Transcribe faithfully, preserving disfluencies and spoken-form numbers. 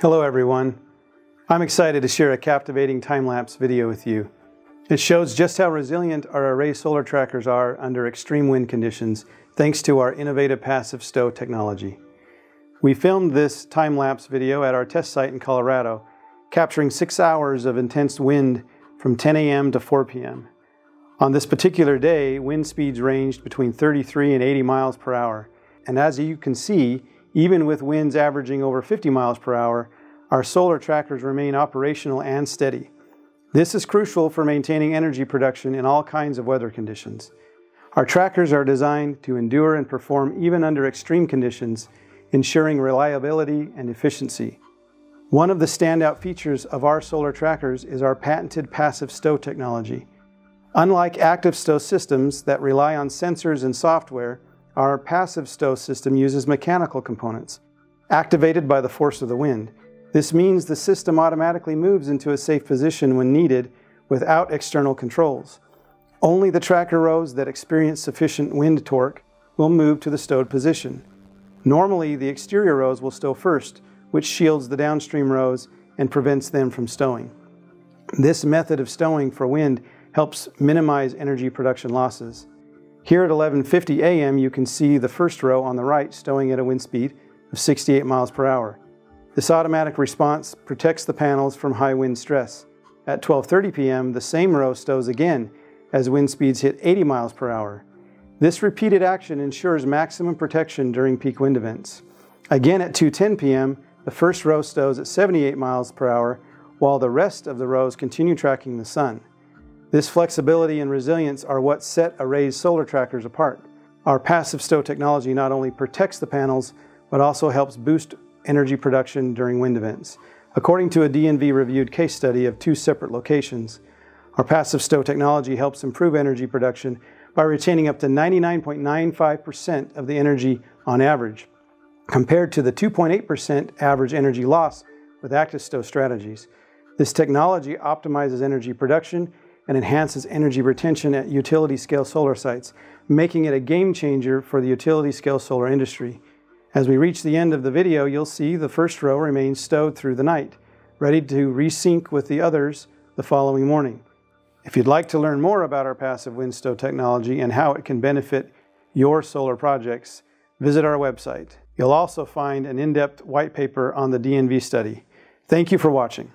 Hello everyone. I'm excited to share a captivating time-lapse video with you. It shows just how resilient our Array solar trackers are under extreme wind conditions thanks to our innovative passive stow technology. We filmed this time-lapse video at our test site in Colorado, capturing six hours of intense wind from ten A M to four P M On this particular day, wind speeds ranged between thirty-three and eighty miles per hour. And as you can see, even with winds averaging over fifty miles per hour, our solar trackers remain operational and steady. This is crucial for maintaining energy production in all kinds of weather conditions. Our trackers are designed to endure and perform even under extreme conditions, ensuring reliability and efficiency. One of the standout features of our solar trackers is our patented passive stow technology. Unlike active stow systems that rely on sensors and software, our passive stow system uses mechanical components, activated by the force of the wind. This means the system automatically moves into a safe position when needed without external controls. Only the tracker rows that experience sufficient wind torque will move to the stowed position. Normally, the exterior rows will stow first, which shields the downstream rows and prevents them from stowing. This method of stowing for wind helps minimize energy production losses. Here at eleven fifty A M, you can see the first row on the right stowing at a wind speed of sixty-eight miles per hour. This automatic response protects the panels from high wind stress. At twelve thirty P M, the same row stows again as wind speeds hit eighty miles per hour. This repeated action ensures maximum protection during peak wind events. Again at two ten P M, the first row stows at seventy-eight miles per hour, while the rest of the rows continue tracking the sun. This flexibility and resilience are what set Array's solar trackers apart. Our passive stow technology not only protects the panels, but also helps boost energy production during wind events. According to a D N V reviewed case study of two separate locations, our passive stow technology helps improve energy production by retaining up to ninety-nine point nine five percent of the energy on average, compared to the two point eight percent average energy loss with active stow strategies. This technology optimizes energy production and enhances energy retention at utility-scale solar sites, making it a game-changer for the utility-scale solar industry. As we reach the end of the video, you'll see the first row remains stowed through the night, ready to resync with the others the following morning. If you'd like to learn more about our passive wind stow technology and how it can benefit your solar projects, visit our website. You'll also find an in-depth white paper on the D N V study. Thank you for watching.